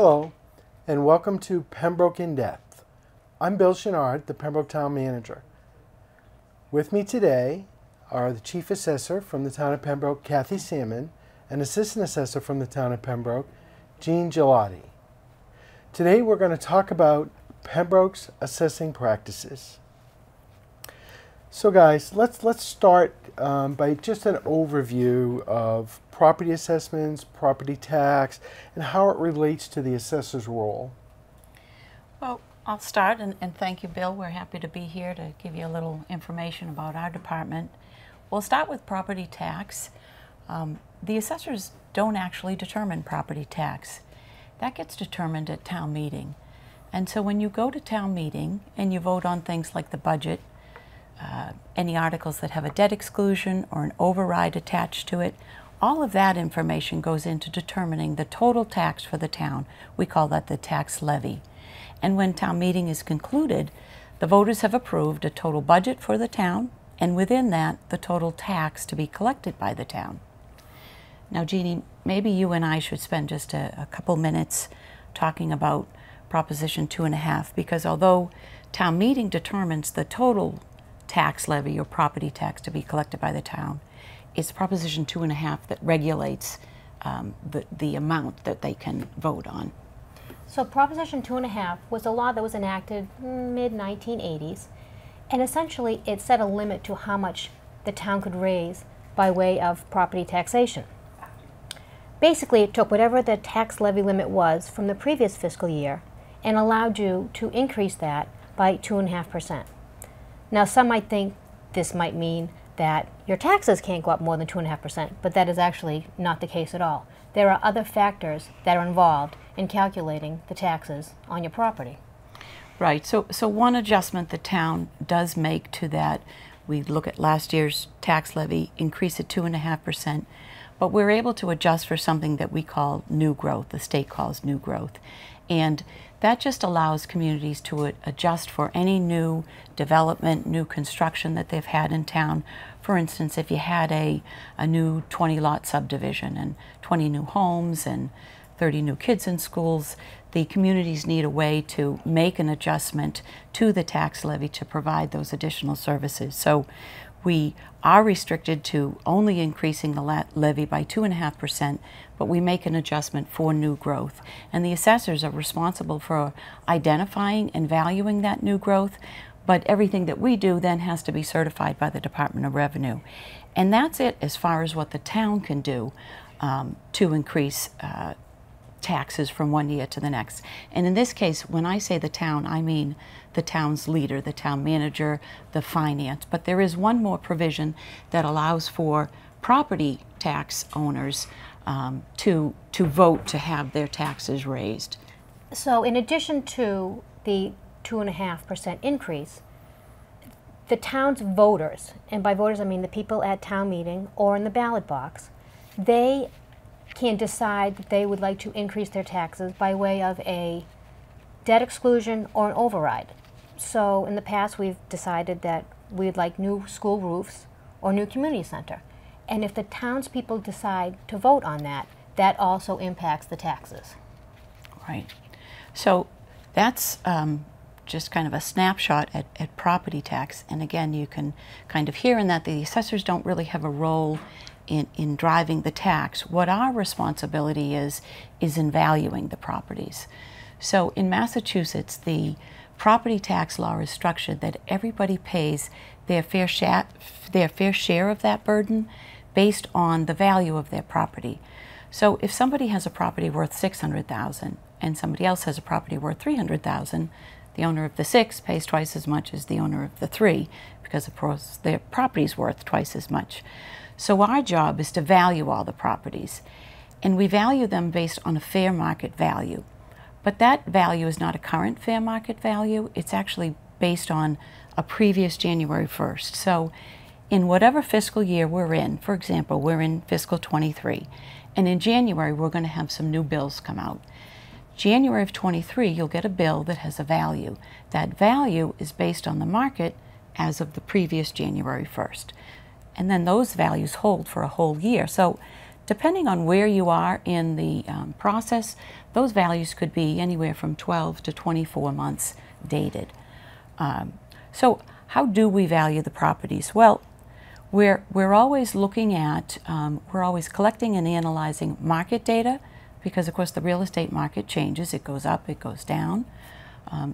Hello, and welcome to Pembroke in Depth. I'm Bill Chenard, the Pembroke Town Manager. With me today are the Chief Assessor from the Town of Pembroke, Catherine Salmon, and Assistant Assessor from the Town of Pembroke, Gene Gelati. Today we're going to talk about Pembroke's assessing practices. So guys, let's start by just an overview of property assessments, property tax, and how it relates to the assessor's role. Well, I'll start, and thank you, Bill. We're happy to be here to give you a little information about our department. We'll start with property tax. The assessors don't actually determine property tax. That gets determined at town meeting. And so when you go to town meeting and you vote on things like the budget, any articles that have a debt exclusion or an override attached to it, all of that information goes into determining the total tax for the town. We call that the tax levy. And when town meeting is concluded, the voters have approved a total budget for the town, and within that, the total tax to be collected by the town. Now, Jeannie, maybe you and I should spend just a couple minutes talking about Proposition 2.5, because although town meeting determines the total tax levy or property tax to be collected by the town, it's Proposition 2.5 that regulates the amount that they can vote on. So Proposition 2.5 was a law that was enacted mid-1980s, and essentially it set a limit to how much the town could raise by way of property taxation. Basically, it took whatever the tax levy limit was from the previous fiscal year and allowed you to increase that by 2.5%. Now, some might think this might mean that your taxes can't go up more than 2.5%, but that is actually not the case at all. There are other factors that are involved in calculating the taxes on your property. Right. So one adjustment the town does make to that, we look at last year's tax levy, increase it 2.5%, but we're able to adjust for something that we call new growth, the state calls new growth. And that just allows communities to adjust for any new development, new construction that they've had in town. For instance, if you had a new 20-lot subdivision and 20 new homes and 30 new kids in schools, the communities need a way to make an adjustment to the tax levy to provide those additional services. So we are restricted to only increasing the levy by 2.5%, but we make an adjustment for new growth. And the assessors are responsible for identifying and valuing that new growth, but everything that we do then has to be certified by the Department of Revenue. And that's it as far as what the town can do to increase taxes from one year to the next. And in this case, when I say the town, I mean the town's leader, the town manager, the finance. But there is one more provision that allows for property tax owners to vote to have their taxes raised. So in addition to the 2.5% increase, the town's voters, and by voters I mean the people at town meeting or in the ballot box, they can decide that they would like to increase their taxes by way of a debt exclusion or an override. So in the past, we've decided that we'd like new school roofs or new community center. And if the townspeople decide to vote on that, that also impacts the taxes. Right. So that's just kind of a snapshot at property tax. And again, you can kind of hear in that the assessors don't really have a role in driving the tax. What our responsibility is in valuing the properties. So in Massachusetts, the property tax law is structured that everybody pays their fair share of that burden based on the value of their property. So if somebody has a property worth $600,000 and somebody else has a property worth $300,000, the owner of the six pays twice as much as the owner of the three, because of course their property's worth twice as much. So our job is to value all the properties, and we value them based on a fair market value. But that value is not a current fair market value, it's actually based on a previous January 1st. So in whatever fiscal year we're in, for example, we're in fiscal 23, and in January we're going to have some new bills come out. January of 23, you'll get a bill that has a value. That value is based on the market as of the previous January 1st. And then those values hold for a whole year. So Depending on where you are in the process, those values could be anywhere from 12 to 24 months dated. So how do we value the properties? Well, we're always looking at, we're always collecting and analyzing market data, because of course the real estate market changes. It goes up, it goes down.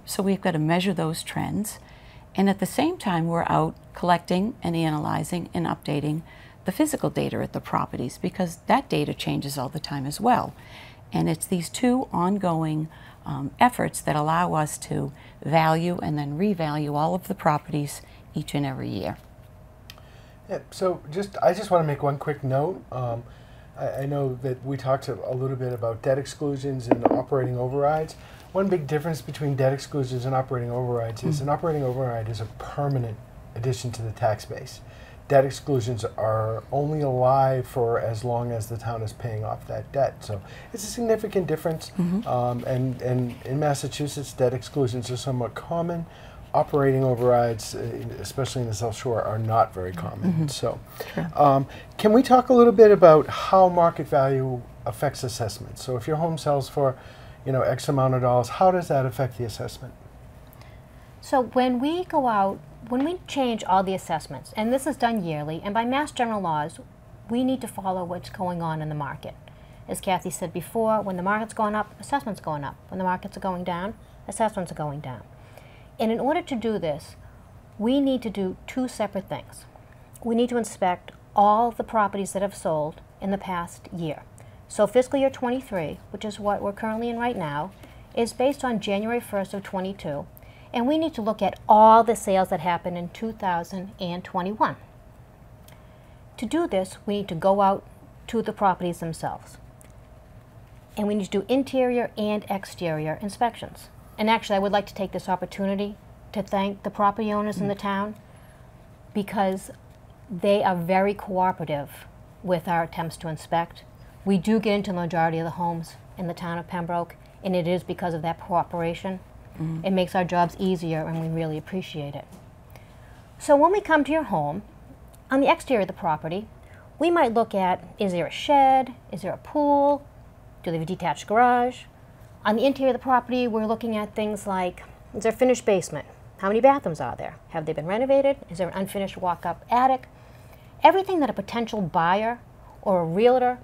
So we've got to measure those trends. And at the same time, we're out collecting and analyzing and updating the physical data at the properties, because that data changes all the time as well. And it's these two ongoing efforts that allow us to value and then revalue all of the properties each and every year. Yeah, so I just want to make one quick note. I know that we talked a little bit about debt exclusions and operating overrides. One big difference between debt exclusions and operating overrides is an operating override is a permanent addition to the tax base. Debt exclusions are only alive for as long as the town is paying off that debt. So it's a significant difference. And in Massachusetts, debt exclusions are somewhat common. Operating overrides, especially in the South Shore, are not very common. So can we talk a little bit about how market value affects assessment? So if your home sells for, you know, X amount of dollars, how does that affect the assessment? So when we go out, when we change all the assessments, and this is done yearly, and by Mass General laws, we need to follow what's going on in the market. As Kathy said before, when the market's going up, assessment's going up. When the markets are going down, assessments are going down. And in order to do this, we need to do two separate things. We need to inspect all the properties that have sold in the past year. So fiscal year 23, which is what we're currently in right now, is based on January 1st of 22. And we need to look at all the sales that happened in 2021. To do this, we need to go out to the properties themselves. And we need to do interior and exterior inspections. And actually, I would like to take this opportunity to thank the property owners in the town, because they are very cooperative with our attempts to inspect. We do get into the majority of the homes in the town of Pembroke, and it is because of that cooperation. It makes our jobs easier, and we really appreciate it. So when we come to your home, on the exterior of the property, we might look at, is there a shed? Is there a pool? Do they have a detached garage? On the interior of the property, we're looking at things like, is there a finished basement? How many bathrooms are there? Have they been renovated? Is there an unfinished walk-up attic? Everything that a potential buyer or a realtor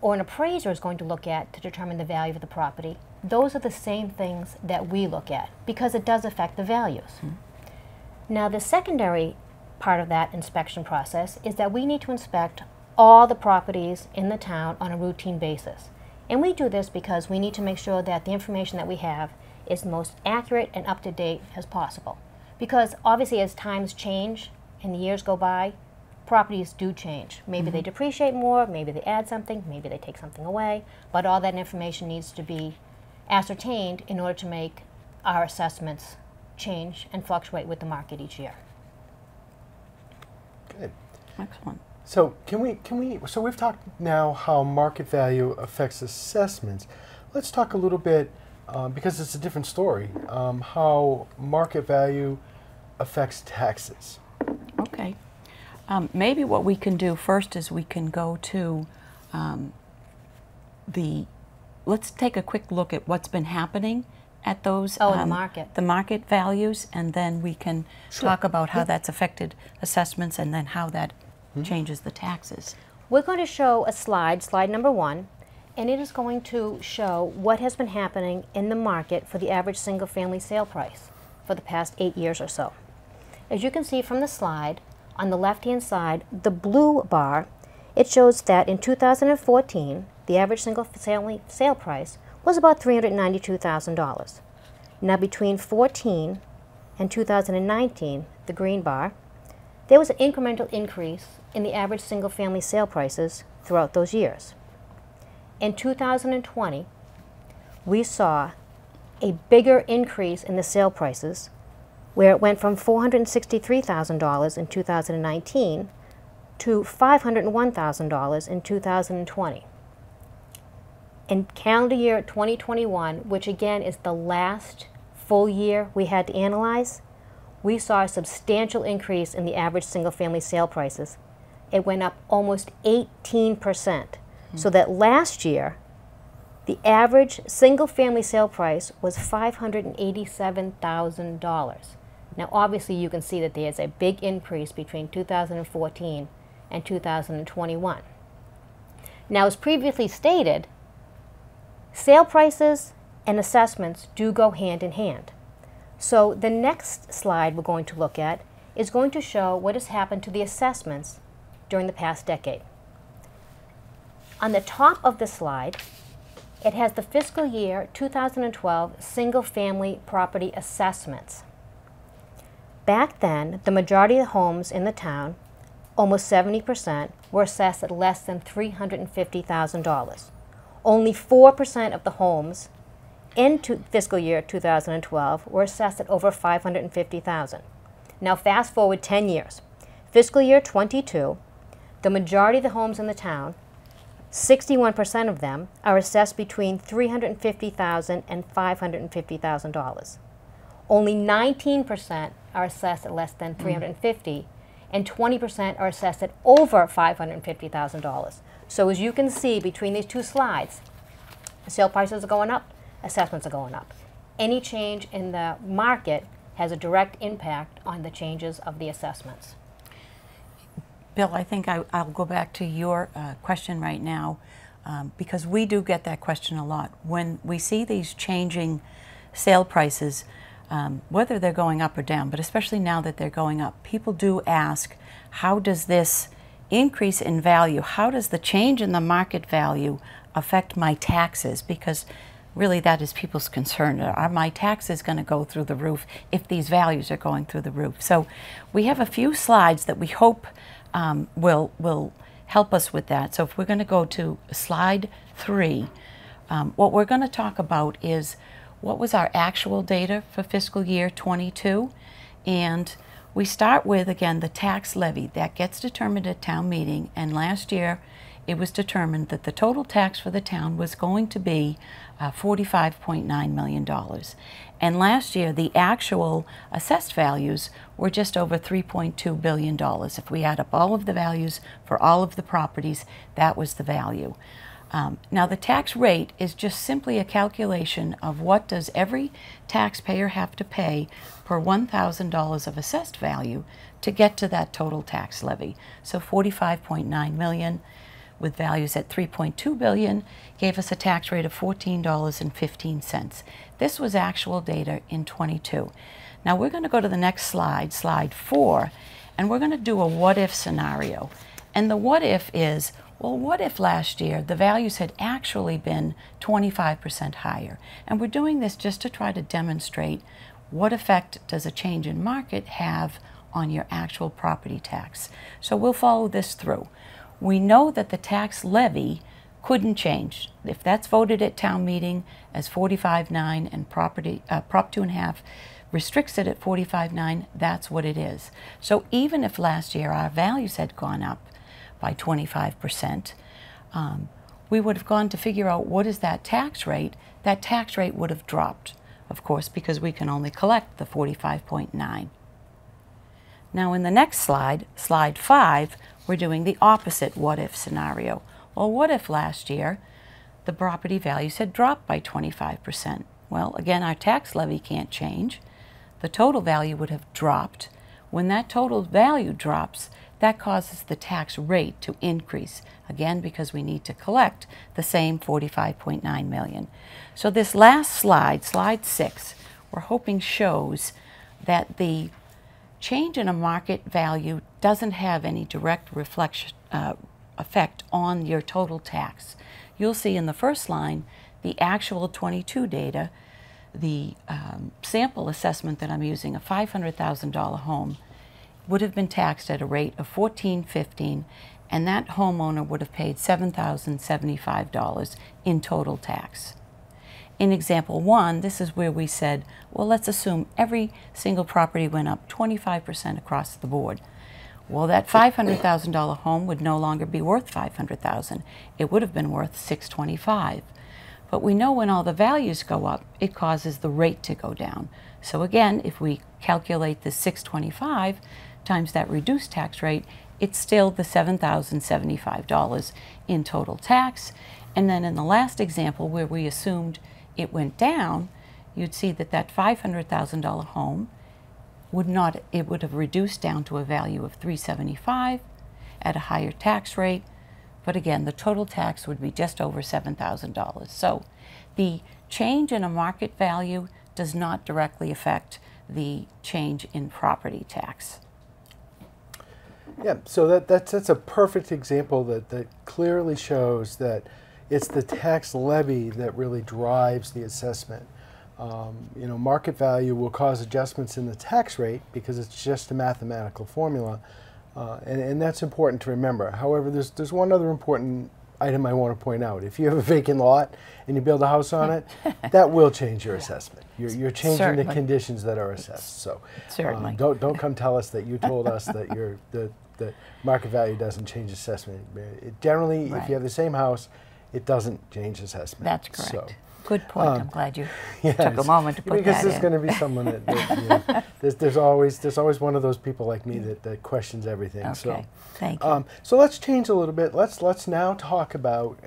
or an appraiser is going to look at to determine the value of the property, those are the same things that we look at, because it does affect the values. Now, the secondary part of that inspection process is that we need to inspect all the properties in the town on a routine basis. And we do this because we need to make sure that the information that we have is most accurate and up-to-date as possible. Because obviously as times change and the years go by, properties do change. Maybe they depreciate more, maybe they add something, maybe they take something away, but all that information needs to be ascertained in order to make our assessments change and fluctuate with the market each year. Good. Excellent. So so we've talked now how market value affects assessments. Let's talk a little bit, because it's a different story, how market value affects taxes. Okay. Maybe what we can do first is we can go to let's take a quick look at what's been happening at those the market values, and then we can talk about how that's affected assessments and then how that changes the taxes. We're going to show a slide, slide number 1, and it is going to show what has been happening in the market for the average single-family sale price for the past 8 years or so. As you can see from the slide, on the left-hand side, the blue bar, it shows that in 2014, the average single-family sale price was about $392,000. Now, between 2014 and 2019, the green bar, there was an incremental increase in the average single-family sale prices throughout those years. In 2020, we saw a bigger increase in the sale prices, where it went from $463,000 in 2019 to $501,000 in 2020. In calendar year 2021, which again is the last full year we had to analyze, we saw a substantial increase in the average single-family sale prices, it went up almost 18%. Mm-hmm. So that last year, the average single-family sale price was $587,000. Now, obviously, you can see that there's a big increase between 2014 and 2021. Now, as previously stated, sale prices and assessments do go hand in hand. So the next slide we're going to look at is going to show what has happened to the assessments during the past decade. On the top of the slide, it has the fiscal year 2012 single-family property assessments. Back then, the majority of the homes in the town, almost 70%, were assessed at less than $350,000. Only 4% of the homes in fiscal year 2012 were assessed at over $550,000. Now fast forward 10 years. Fiscal year 22, the majority of the homes in the town, 61% of them, are assessed between $350,000 and $550,000. Only 19% are assessed at less than $350,000, and 20% are assessed at over $550,000. So as you can see between these two slides, sale prices are going up, assessments are going up. Any change in the market has a direct impact on the changes of the assessments. Bill, I think I'll go back to your question right now, because we do get that question a lot. When we see these changing sale prices, whether they're going up or down, but especially now that they're going up, people do ask, how does this increase in value, how does the change in the market value affect my taxes? Because really that is people's concern. Are my taxes going to go through the roof if these values are going through the roof? So we have a few slides that we hope will help us with that. So if we're going to go to slide 3, what we're going to talk about is what was our actual data for fiscal year 22, and we start with, again, the tax levy that gets determined at town meeting. And last year it was determined that the total tax for the town was going to be $45.9 million. And last year, the actual assessed values were just over $3.2 billion. If we add up all of the values for all of the properties, that was the value. Now, the tax rate is just simply a calculation of what does every taxpayer have to pay per $1,000 of assessed value to get to that total tax levy. So $45.9 million with values at $3.2 billion gave us a tax rate of $14.15. This was actual data in 22. Now we're going to go to the next slide, slide 4, and we're going to do a what-if scenario. And the what-if is, well, what if last year the values had actually been 25% higher? And we're doing this just to try to demonstrate what effect does a change in market have on your actual property tax. So we'll follow this through. We know that the tax levy couldn't change. If that's voted at town meeting as 45.9 and Prop 2.5 restricts it at 45.9, that's what it is. So even if last year our values had gone up by 25%, we would have gone to figure out what is that tax rate. That tax rate would have dropped, of course, because we can only collect the 45.9. Now in the next slide, slide 5, we're doing the opposite what-if scenario. Well, what if last year the property values had dropped by 25%? Well, again, our tax levy can't change. The total value would have dropped. When that total value drops, that causes the tax rate to increase, again, because we need to collect the same $45.9 million. So this last slide, slide 6, we're hoping shows that the change in a market value doesn't have any direct effect on your total tax. You'll see in the first line the actual 22 data, the sample assessment that I'm using, a $500,000 home, would have been taxed at a rate of $14.15, and that homeowner would have paid $7,075 in total tax. In example 1, this is where we said, well, let's assume every single property went up 25% across the board. Well, that $500,000 home would no longer be worth $500,000. It would have been worth $625. But we know when all the values go up, it causes the rate to go down. So again, if we calculate the $625 times that reduced tax rate, it's still the $7,075 in total tax. And then in the last example where we assumed it went down, you'd see that that $500,000 home would not, it would have reduced down to a value of $375 at a higher tax rate. But again, the total tax would be just over $7,000. So the change in a market value does not directly affect the change in property tax. Yeah, so that's a perfect example that clearly shows that it's the tax levy that really drives the assessment. You know, market value will cause adjustments in the tax rate because it's just a mathematical formula, and that's important to remember. However, there's one other important item I want to point out. If you have a vacant lot and you build a house on it, that will change your assessment. You're changing certainly. The conditions that are assessed. So don't come tell us that you told us that the market value doesn't change assessment. It generally, right. If you have the same house, it doesn't change assessment. That's correct. So, good point. I'm glad you took a moment to put that in. Because there's going to be someone that you know, there's always one of those people like me that questions everything. Okay. So, thank you. So let's change a little bit. Let's now talk about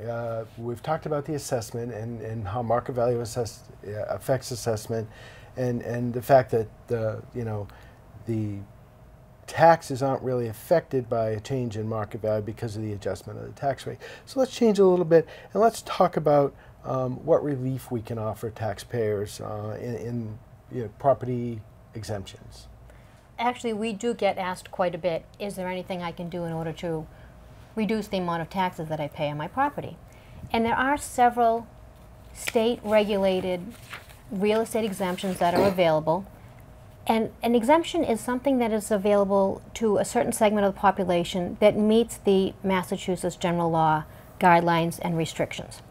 we've talked about the assessment and how market value affects assessment, and the fact that the taxes aren't really affected by a change in market value because of the adjustment of the tax rate. So let's change a little bit and let's talk about what relief we can offer taxpayers in property exemptions. Actually, we do get asked quite a bit, is there anything I can do in order to reduce the amount of taxes that I pay on my property? And there are several state-regulated real estate exemptions that are available. And an exemption is something that is available to a certain segment of the population that meets the Massachusetts General Law guidelines and restrictions.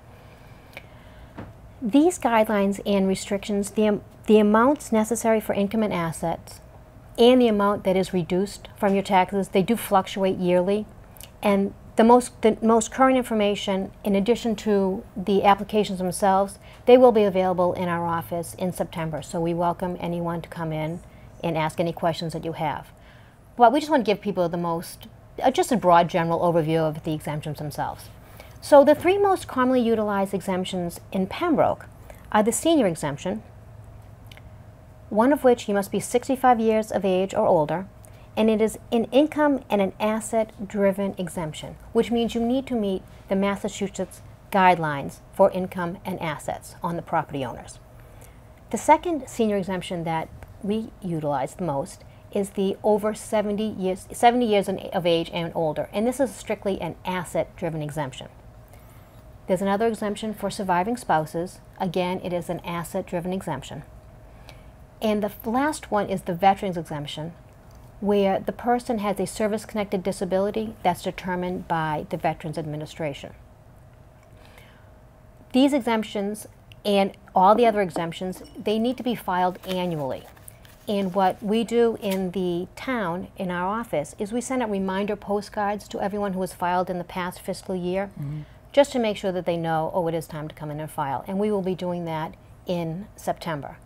These guidelines and restrictions, the amounts necessary for income and assets and the amount that is reduced from your taxes, they do fluctuate yearly. And the most current information, in addition to the applications themselves, they will be available in our office in September. So we welcome anyone to come in and ask any questions that you have. But we just want to give people the most, just a broad general overview of the exemptions themselves. So the three most commonly utilized exemptions in Pembroke are the senior exemption, one of which you must be 65 years of age or older, and it is an income and an asset-driven exemption, which means you need to meet the Massachusetts guidelines for income and assets on the property owners. The second senior exemption that we utilize the most is the over 70 years of age and older, and this is strictly an asset-driven exemption. There's another exemption for surviving spouses. Again, it is an asset-driven exemption. And the last one is the veterans exemption, where the person has a service-connected disability that's determined by the Veterans Administration. These exemptions and all the other exemptions, they need to be filed annually. And what we do in the town, in our office, is we send out reminder postcards to everyone who has filed in the past fiscal year. Mm-hmm. Just to make sure that they know, oh, it is time to come in and file. And we will be doing that in September.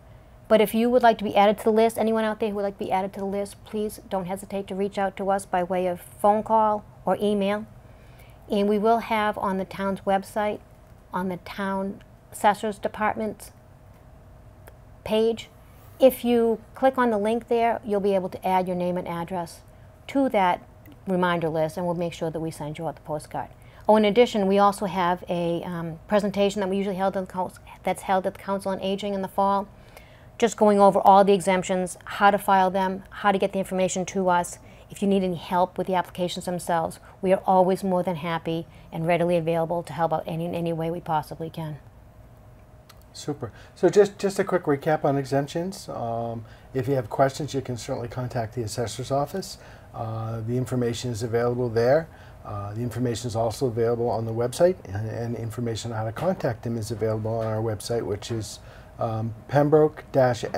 But if you would like to be added to the list, anyone out there who would like to be added to the list, please don't hesitate to reach out to us by way of phone call or email. And we will have on the town's website, on the town assessor's department's page, if you click on the link there, you'll be able to add your name and address to that reminder list, and we'll make sure that we send you out the postcard. Oh, in addition, we also have a presentation that we usually held at the Council on Aging in the fall, just going over all the exemptions, how to file them, how to get the information to us. If you need any help with the applications themselves, we are always more than happy and readily available to help out in any way we possibly can. Super. So just a quick recap on exemptions. If you have questions, you can certainly contact the assessor's office. The information is available there. The information is also available on the website, and information on how to contact them is available on our website, which is pembroke-ma.gov.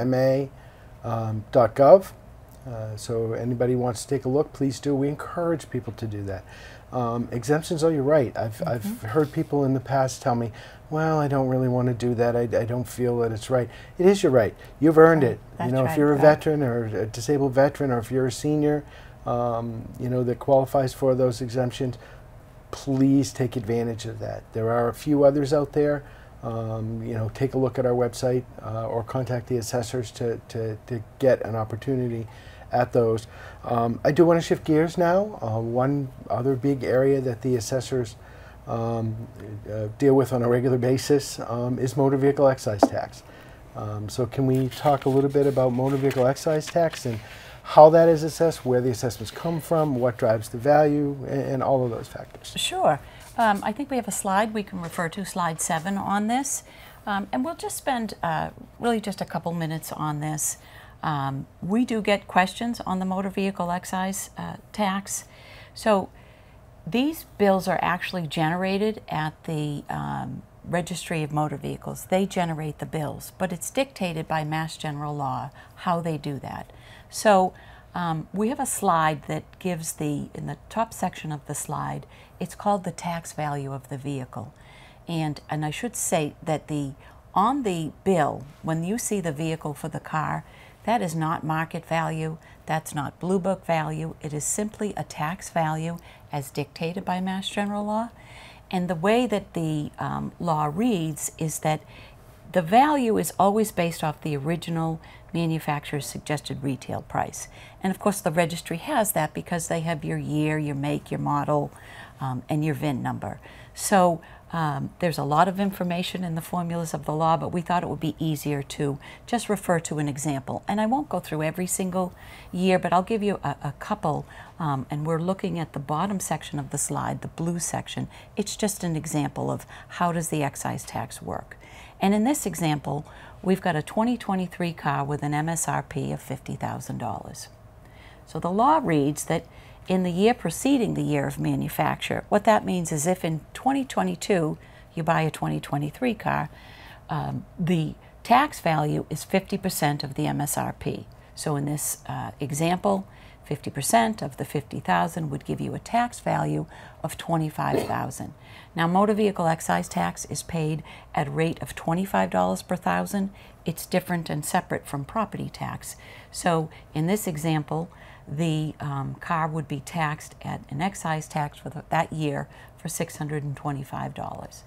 So anybody wants to take a look, please do. We encourage people to do that. Exemptions, oh, you're right. I've heard people in the past tell me, well, I don't really want to do that. I don't feel that it's right. It is your right. You've earned it. That's right. If you're a veteran or a disabled veteran, or if you're a senior, you know, that qualifies for those exemptions, please take advantage of that. There are a few others out there. You know, take a look at our website or contact the assessors to get an opportunity at those. I do want to shift gears now. One other big area that the assessors deal with on a regular basis is motor vehicle excise tax. So can we talk a little bit about motor vehicle excise tax and how that is assessed, where the assessments come from, what drives the value, and all of those factors? Sure. I think we have a slide we can refer to, slide 7, on this. And we'll just spend really just a couple minutes on this. We do get questions on the motor vehicle excise tax. So these bills are actually generated at the Registry of Motor Vehicles. They generate the bills, but it's dictated by Mass General Law how they do that. So we have a slide that gives the, in the top section of the slide, it's called the tax value of the vehicle. And I should say that on the bill, when you see the vehicle for the car, that is not market value, that's not Blue Book value, it is simply a tax value as dictated by Mass General Law. And the way that the law reads is that the value is always based off the original manufacturer's suggested retail price. And of course the registry has that because they have your year, your make, your model, and your VIN number. So there's a lot of information in the formulas of the law, but we thought it would be easier to just refer to an example. And I won't go through every single year, but I'll give you a couple. And we're looking at the bottom section of the slide, the blue section. It's just an example of how does the excise tax work. And in this example, we've got a 2023 car with an MSRP of $50,000. So the law reads that in the year preceding the year of manufacture, what that means is if in 2022 you buy a 2023 car, the tax value is 50% of the MSRP. So in this example, 50% of the $50,000 would give you a tax value of $25,000. Now, motor vehicle excise tax is paid at a rate of $25 per thousand. It's different and separate from property tax. So in this example, the car would be taxed at an excise tax for that year for $625.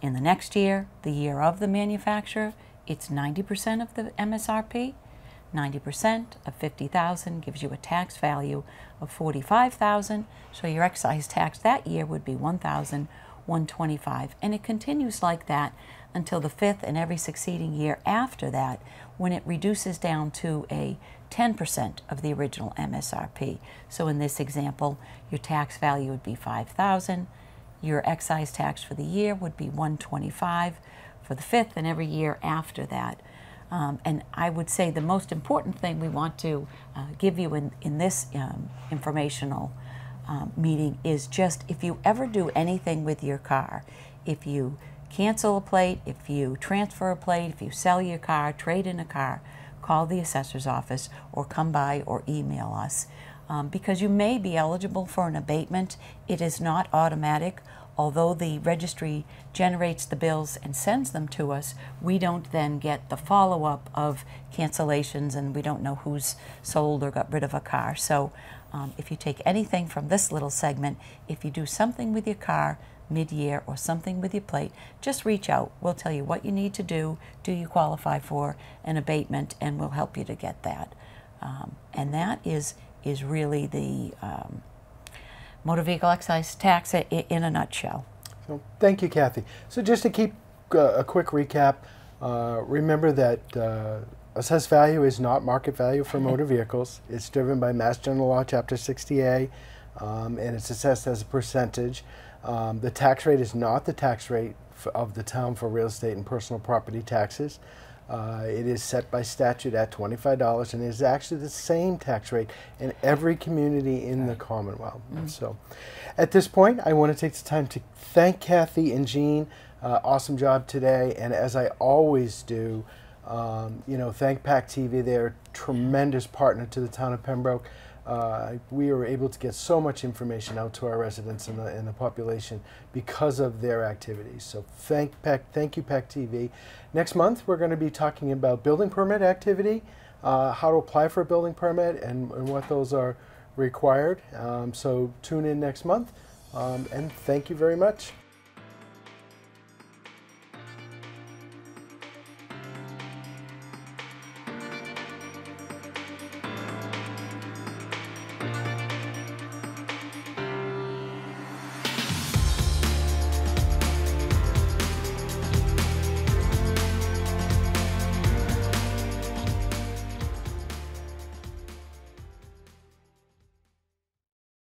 In the next year, the year of the manufacturer, it's 90% of the MSRP. 90% of $50,000 gives you a tax value of $45,000. So your excise tax that year would be $1,125. And it continues like that until the fifth and every succeeding year after that, when it reduces down to a 10% of the original MSRP. So in this example, your tax value would be $5,000. Your excise tax for the year would be $125 for the fifth and every year after that. And I would say the most important thing we want to give you in this informational meeting is just if you ever do anything with your car, if you cancel a plate, if you transfer a plate, if you sell your car, trade in a car, call the assessor's office or come by or email us because you may be eligible for an abatement. It is not automatic. Although the registry generates the bills and sends them to us, we don't then get the follow-up of cancellations and we don't know who's sold or got rid of a car. So if you take anything from this little segment, if you do something with your car mid-year or something with your plate, just reach out. We'll tell you what you need to do. Do you qualify for an abatement? And we'll help you to get that. And that is really the motor vehicle excise tax in a nutshell. So, thank you, Kathy. So just to keep a quick recap, remember that assessed value is not market value for motor vehicles. It's driven by Mass General Law Chapter 60A, and it's assessed as a percentage. The tax rate is not the tax rate of the town for real estate and personal property taxes. It is set by statute at $25 and is actually the same tax rate in every community in the Commonwealth. Mm-hmm. So at this point, I want to take the time to thank Kathy and Gene. Awesome job today. And as I always do, you know, thank PAC-TV. They're a tremendous partner to the town of Pembroke. We were able to get so much information out to our residents and the population because of their activities. So thank you, PAC-TV. Next month, we're going to be talking about building permit activity, how to apply for a building permit, and what those are required. So tune in next month, and thank you very much.